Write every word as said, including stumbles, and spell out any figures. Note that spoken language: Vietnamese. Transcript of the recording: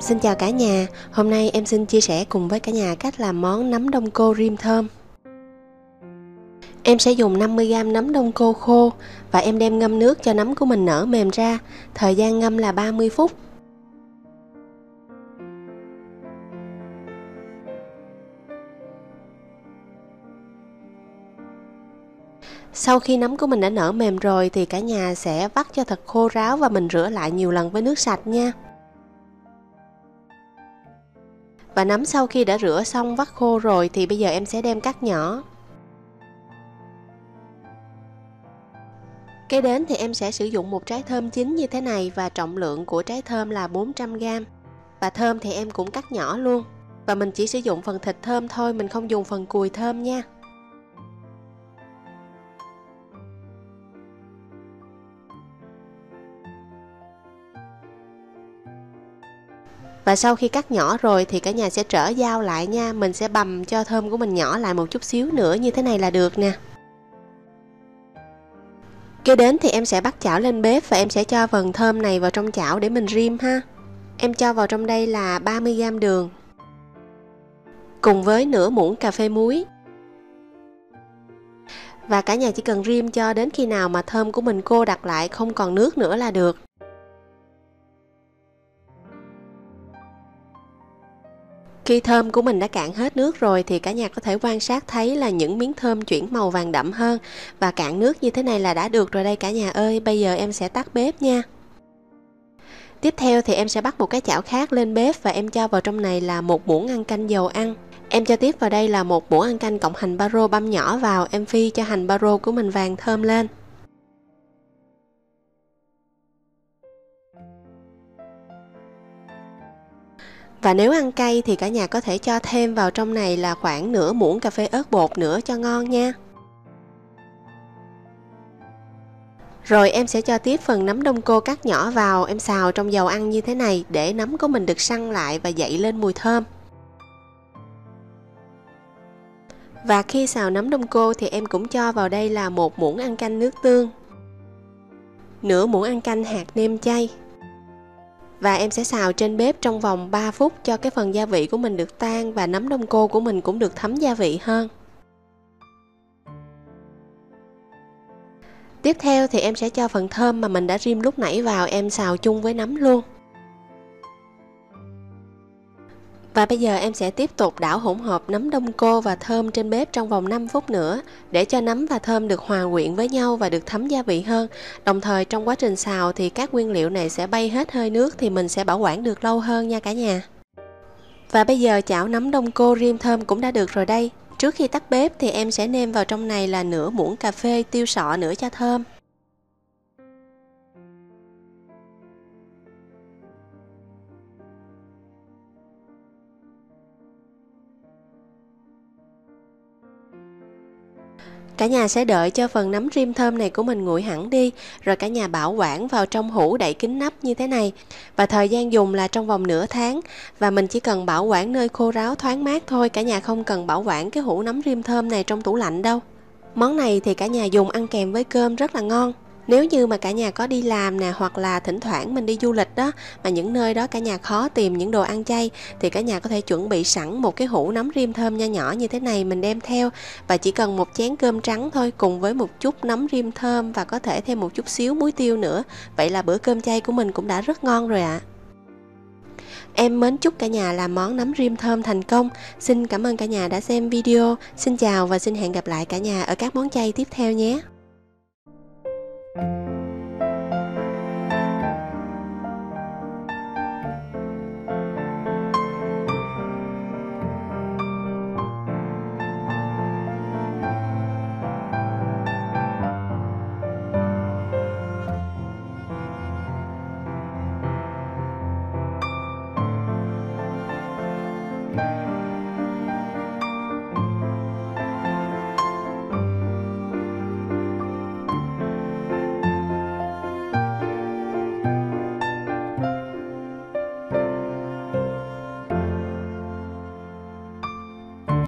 Xin chào cả nhà, hôm nay em xin chia sẻ cùng với cả nhà cách làm món nấm đông cô rim thơm. Em sẽ dùng năm mươi gam nấm đông cô khô và em đem ngâm nước cho nấm của mình nở mềm ra, thời gian ngâm là ba mươi phút. Sau khi nấm của mình đã nở mềm rồi thì cả nhà sẽ vắt cho thật khô ráo và mình rửa lại nhiều lần với nước sạch nha. Và nấm sau khi đã rửa xong vắt khô rồi thì bây giờ em sẽ đem cắt nhỏ. Kế đến thì em sẽ sử dụng một trái thơm chín như thế này và trọng lượng của trái thơm là bốn trăm gam. Và thơm thì em cũng cắt nhỏ luôn. Và mình chỉ sử dụng phần thịt thơm thôi, mình không dùng phần cùi thơm nha. Và sau khi cắt nhỏ rồi thì cả nhà sẽ trở dao lại nha. Mình sẽ bầm cho thơm của mình nhỏ lại một chút xíu nữa, như thế này là được nè. Kế đến thì em sẽ bắt chảo lên bếp và em sẽ cho phần thơm này vào trong chảo để mình rim ha. Em cho vào trong đây là ba mươi gam đường cùng với nửa muỗng cà phê muối. Và cả nhà chỉ cần rim cho đến khi nào mà thơm của mình cô đặc lại, không còn nước nữa là được. Khi thơm của mình đã cạn hết nước rồi thì cả nhà có thể quan sát thấy là những miếng thơm chuyển màu vàng đậm hơn và cạn nước như thế này là đã được rồi đây cả nhà ơi. Bây giờ em sẽ tắt bếp nha. Tiếp theo thì em sẽ bắt một cái chảo khác lên bếp và em cho vào trong này là một muỗng ăn canh dầu ăn. Em cho tiếp vào đây là một muỗng ăn canh cộng hành baro băm nhỏ vào, em phi cho hành baro của mình vàng thơm lên. Và nếu ăn cay thì cả nhà có thể cho thêm vào trong này là khoảng nửa muỗng cà phê ớt bột nữa cho ngon nha. Rồi em sẽ cho tiếp phần nấm đông cô cắt nhỏ vào, em xào trong dầu ăn như thế này để nấm của mình được săn lại và dậy lên mùi thơm. Và khi xào nấm đông cô thì em cũng cho vào đây là một muỗng ăn canh nước tương, nửa muỗng ăn canh hạt nêm chay. Và em sẽ xào trên bếp trong vòng ba phút cho cái phần gia vị của mình được tan và nấm đông cô của mình cũng được thấm gia vị hơn. Tiếp theo thì em sẽ cho phần thơm mà mình đã rim lúc nãy vào, em xào chung với nấm luôn. Và bây giờ em sẽ tiếp tục đảo hỗn hợp nấm đông cô và thơm trên bếp trong vòng năm phút nữa để cho nấm và thơm được hòa quyện với nhau và được thấm gia vị hơn. Đồng thời trong quá trình xào thì các nguyên liệu này sẽ bay hết hơi nước thì mình sẽ bảo quản được lâu hơn nha cả nhà. Và bây giờ chảo nấm đông cô rim thơm cũng đã được rồi đây. Trước khi tắt bếp thì em sẽ nêm vào trong này là nửa muỗng cà phê tiêu sọ nữa cho thơm. Cả nhà sẽ đợi cho phần nấm rim thơm này của mình nguội hẳn đi, rồi cả nhà bảo quản vào trong hũ đậy kín nắp như thế này. Và thời gian dùng là trong vòng nửa tháng. Và mình chỉ cần bảo quản nơi khô ráo thoáng mát thôi, cả nhà không cần bảo quản cái hũ nấm rim thơm này trong tủ lạnh đâu. Món này thì cả nhà dùng ăn kèm với cơm rất là ngon. Nếu như mà cả nhà có đi làm nè, hoặc là thỉnh thoảng mình đi du lịch đó, mà những nơi đó cả nhà khó tìm những đồ ăn chay, thì cả nhà có thể chuẩn bị sẵn một cái hũ nấm rim thơm nho nhỏ như thế này mình đem theo. Và chỉ cần một chén cơm trắng thôi cùng với một chút nấm rim thơm và có thể thêm một chút xíu muối tiêu nữa. Vậy là bữa cơm chay của mình cũng đã rất ngon rồi ạ. À. Em mến chúc cả nhà làm món nấm rim thơm thành công. Xin cảm ơn cả nhà đã xem video. Xin chào và xin hẹn gặp lại cả nhà ở các món chay tiếp theo nhé.